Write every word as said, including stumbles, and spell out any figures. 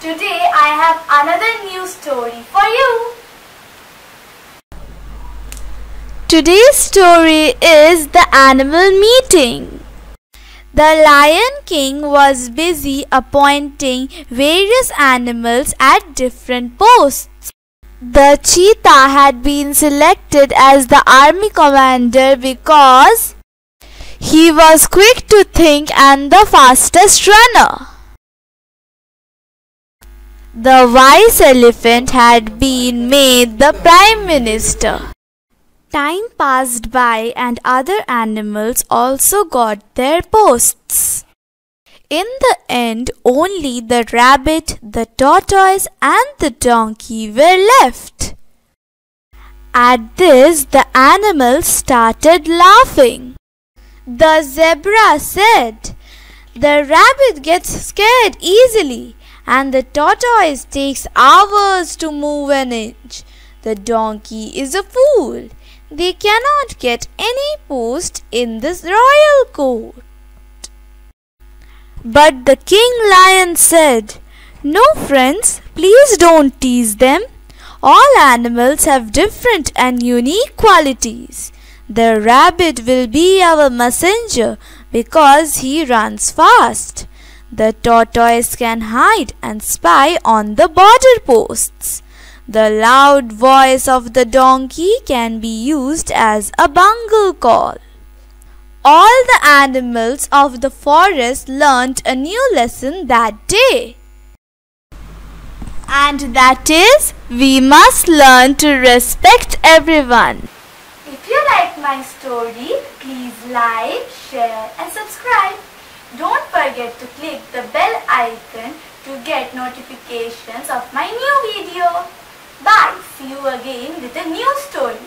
Today I have another new story for you. Today's story is The Animal Meeting. The Lion King was busy appointing various animals at different posts. The cheetah had been selected as the army commander because he was quick to think and the fastest runner. The wise elephant had been made the prime minister. Time passed by and other animals also got their posts. In the end, only the rabbit, the tortoise and the donkey were left. At this, the animals started laughing. The zebra said, "The rabbit gets scared easily, and the tortoise takes hours to move an inch. The donkey is a fool. They cannot get any post in this royal court." But the king lion said, "No friends, please don't tease them. All animals have different and unique qualities. The rabbit will be our messenger because he runs fast. The tortoise can hide and spy on the border posts. The loud voice of the donkey can be used as a bungle call." All the animals of the forest learnt a new lesson that day. And that is, we must learn to respect everyone. If you like my story, please like, share and subscribe. Don't forget to click the bell icon to get notifications of my new video. Bye! See you again with a new story.